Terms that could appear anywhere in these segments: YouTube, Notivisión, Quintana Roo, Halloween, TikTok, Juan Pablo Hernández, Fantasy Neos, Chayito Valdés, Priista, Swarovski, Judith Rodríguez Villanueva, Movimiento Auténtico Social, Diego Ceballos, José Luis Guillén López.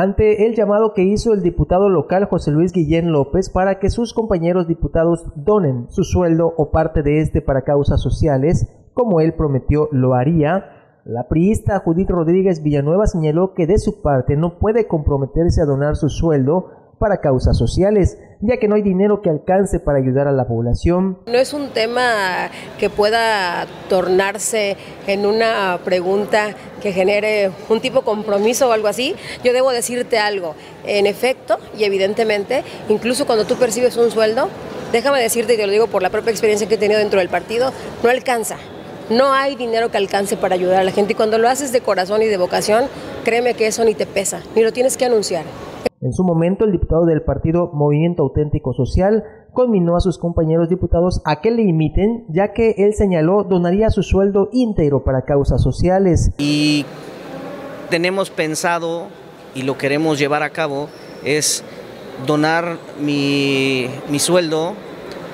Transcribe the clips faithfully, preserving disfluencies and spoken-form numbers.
ante el llamado que hizo el diputado local José Luis Guillén López para que sus compañeros diputados donen su sueldo o parte de este para causas sociales, como él prometió lo haría, la priista Judith Rodríguez Villanueva señaló que de su parte no puede comprometerse a donar su sueldo para causas sociales, ya que no hay dinero que alcance para ayudar a la población. No es un tema que pueda tornarse en una pregunta que genere un tipo de compromiso o algo así. Yo debo decirte algo, en efecto y evidentemente, incluso cuando tú percibes un sueldo, déjame decirte, y te lo digo por la propia experiencia que he tenido dentro del partido, no alcanza. No hay dinero que alcance para ayudar a la gente, y cuando lo haces de corazón y de vocación, créeme que eso ni te pesa, ni lo tienes que anunciar. En su momento, el diputado del partido Movimiento Auténtico Social conminó a sus compañeros diputados a que le imiten, ya que él señaló donaría su sueldo íntegro para causas sociales. Y tenemos pensado, y lo queremos llevar a cabo, es donar mi, mi sueldo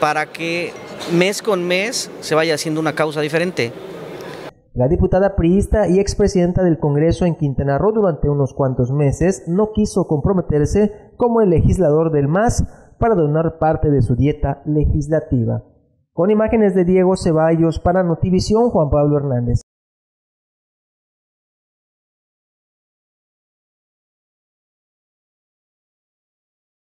para que mes con mes se vaya haciendo una causa diferente. La diputada priista y expresidenta del Congreso en Quintana Roo durante unos cuantos meses no quiso comprometerse como el legislador del M A S para donar parte de su dieta legislativa. Con imágenes de Diego Ceballos para Notivisión, Juan Pablo Hernández.